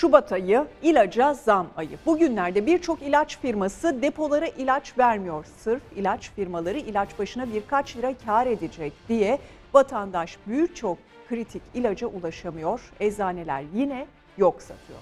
Şubat ayı ilaca zam ayı. Bugünlerde birçok ilaç firması depolara ilaç vermiyor. Sırf ilaç firmaları ilaç başına birkaç lira kar edecek diye vatandaş birçok kritik ilaca ulaşamıyor. Eczaneler yine yok satıyor.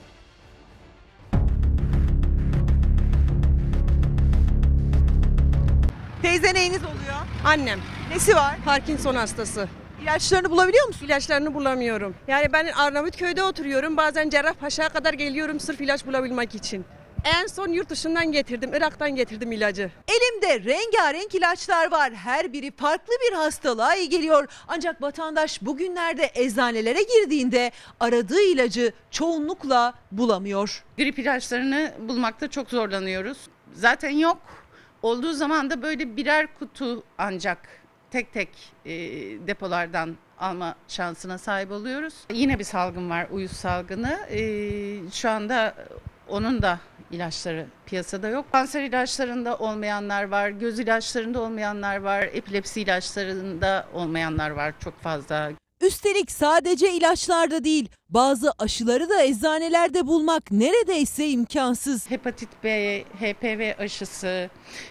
Teyze neyiniz oluyor? Annem. Nesi var? Parkinson hastası. İlaçlarını bulabiliyor musun? İlaçlarını bulamıyorum. Yani ben Arnavutköy'de oturuyorum. Bazen Cerrahpaşa'ya kadar geliyorum sırf ilaç bulabilmek için. En son yurt dışından getirdim, Irak'tan getirdim ilacı. Elimde rengarenk ilaçlar var. Her biri farklı bir hastalığa iyi geliyor. Ancak vatandaş bugünlerde eczanelere girdiğinde aradığı ilacı çoğunlukla bulamıyor. Grip ilaçlarını bulmakta çok zorlanıyoruz. Zaten yok. Olduğu zaman da böyle birer kutu ancak tek tek depolardan alma şansına sahip oluyoruz. Yine bir salgın var, uyuz salgını. Şu anda onun da ilaçları piyasada yok. Kanser ilaçlarında olmayanlar var, göz ilaçlarında olmayanlar var, epilepsi ilaçlarında olmayanlar var çok fazla. Üstelik sadece ilaçlarda değil, bazı aşıları da eczanelerde bulmak neredeyse imkansız. Hepatit B, HPV aşısı,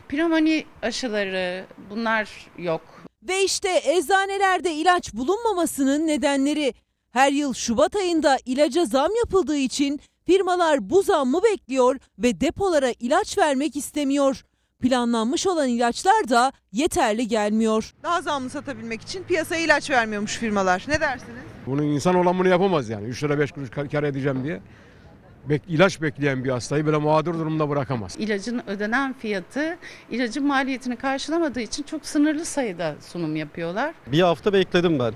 pnömoni aşıları, bunlar yok. Ve işte eczanelerde ilaç bulunmamasının nedenleri. Her yıl Şubat ayında ilaca zam yapıldığı için firmalar bu zammı bekliyor ve depolara ilaç vermek istemiyor. Planlanmış olan ilaçlar da yeterli gelmiyor. Daha zamlı satabilmek için piyasaya ilaç vermiyormuş firmalar. Ne dersiniz? Bunun insan olan bunu yapamaz yani. 3 lira 5 kuruş kar edeceğim diye. İlaç bekleyen bir hastayı böyle mağdur durumda bırakamaz. İlacın ödenen fiyatı ilacın maliyetini karşılamadığı için çok sınırlı sayıda sunum yapıyorlar. Bir hafta bekledim ben.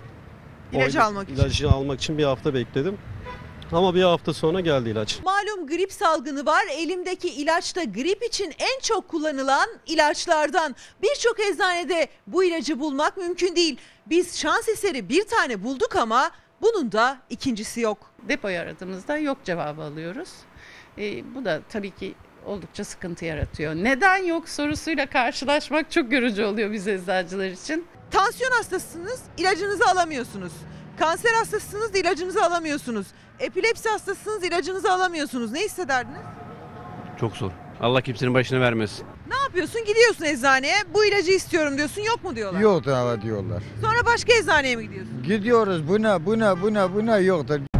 İlacı almak için bir hafta bekledim. Ama bir hafta sonra geldi ilaç. Malum grip salgını var. Elimdeki ilaç da grip için en çok kullanılan ilaçlardan. Birçok eczanede bu ilacı bulmak mümkün değil. Biz şans eseri bir tane bulduk ama bunun da ikincisi yok. Depoyu aradığımızda yok cevabı alıyoruz. Bu da tabii ki oldukça sıkıntı yaratıyor. Neden yok sorusuyla karşılaşmak çok yorucu oluyor biz eczacılar için. Tansiyon hastasısınız, ilacınızı alamıyorsunuz. Kanser hastasısınız, ilacınızı alamıyorsunuz. Epilepsi hastasısınız, ilacınızı alamıyorsunuz. Ne hissederdiniz? Çok zor. Allah kimsenin başına vermesin. Ne yapıyorsun? Gidiyorsun eczaneye. Bu ilacı istiyorum diyorsun. Yok mu diyorlar? Yok da diyorlar. Sonra başka eczaneye mi gidiyorsun? Gidiyoruz. Buna, buna, buna, buna yok da.